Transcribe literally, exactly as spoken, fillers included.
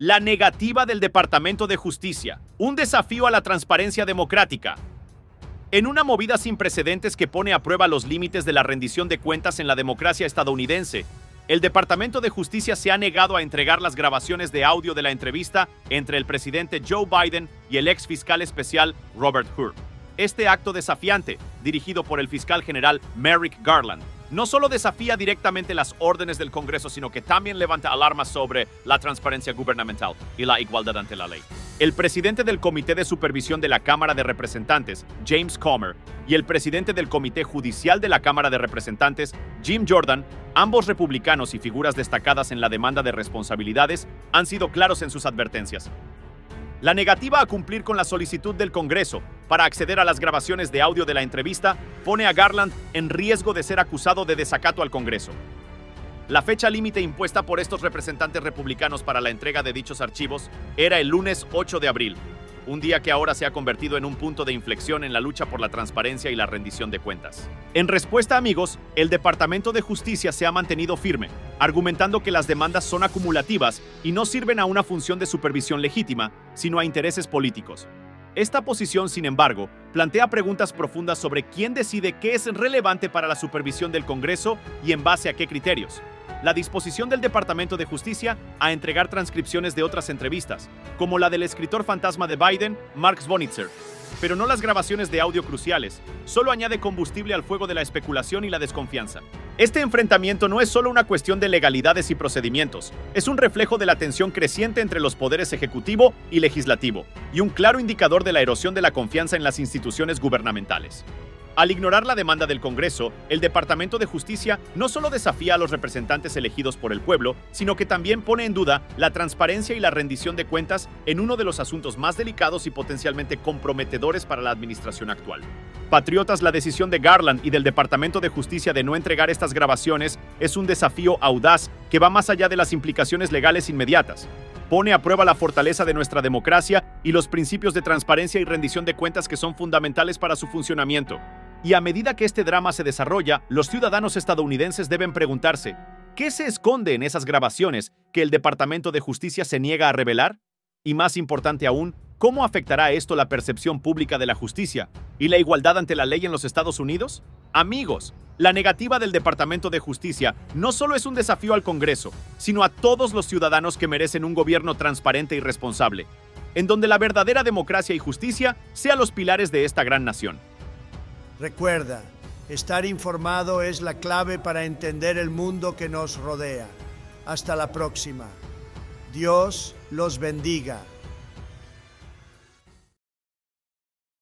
La negativa del Departamento de Justicia, un desafío a la transparencia democrática. En una movida sin precedentes que pone a prueba los límites de la rendición de cuentas en la democracia estadounidense, el Departamento de Justicia se ha negado a entregar las grabaciones de audio de la entrevista entre el presidente Joe Biden y el ex fiscal especial Robert Hur. Este acto desafiante, dirigido por el fiscal general Merrick Garland, no solo desafía directamente las órdenes del Congreso, sino que también levanta alarmas sobre la transparencia gubernamental y la igualdad ante la ley. El presidente del Comité de Supervisión de la Cámara de Representantes, James Comer, y el presidente del Comité Judicial de la Cámara de Representantes, Jim Jordan, ambos republicanos y figuras destacadas en la demanda de responsabilidades, han sido claros en sus advertencias. La negativa a cumplir con la solicitud del Congreso para acceder a las grabaciones de audio de la entrevista pone a Garland en riesgo de ser acusado de desacato al Congreso. La fecha límite impuesta por estos representantes republicanos para la entrega de dichos archivos era el lunes ocho de abril, un día que ahora se ha convertido en un punto de inflexión en la lucha por la transparencia y la rendición de cuentas. En respuesta, amigos, el Departamento de Justicia se ha mantenido firme, argumentando que las demandas son acumulativas y no sirven a una función de supervisión legítima, sino a intereses políticos. Esta posición, sin embargo, plantea preguntas profundas sobre quién decide qué es relevante para la supervisión del Congreso y en base a qué criterios. La disposición del Departamento de Justicia a entregar transcripciones de otras entrevistas, como la del escritor fantasma de Biden, Marx Bonitzer, pero no las grabaciones de audio cruciales, solo añade combustible al fuego de la especulación y la desconfianza. Este enfrentamiento no es solo una cuestión de legalidades y procedimientos, es un reflejo de la tensión creciente entre los poderes ejecutivo y legislativo, y un claro indicador de la erosión de la confianza en las instituciones gubernamentales. Al ignorar la demanda del Congreso, el Departamento de Justicia no solo desafía a los representantes elegidos por el pueblo, sino que también pone en duda la transparencia y la rendición de cuentas en uno de los asuntos más delicados y potencialmente comprometedores para la administración actual. Patriotas, la decisión de Garland y del Departamento de Justicia de no entregar estas grabaciones es un desafío audaz que va más allá de las implicaciones legales inmediatas. Pone a prueba la fortaleza de nuestra democracia y los principios de transparencia y rendición de cuentas que son fundamentales para su funcionamiento. Y a medida que este drama se desarrolla, los ciudadanos estadounidenses deben preguntarse, ¿qué se esconde en esas grabaciones que el Departamento de Justicia se niega a revelar? Y más importante aún, ¿cómo afectará esto la percepción pública de la justicia y la igualdad ante la ley en los Estados Unidos? Amigos, la negativa del Departamento de Justicia no solo es un desafío al Congreso, sino a todos los ciudadanos que merecen un gobierno transparente y responsable, en donde la verdadera democracia y justicia sean los pilares de esta gran nación. Recuerda, estar informado es la clave para entender el mundo que nos rodea. Hasta la próxima. Dios los bendiga.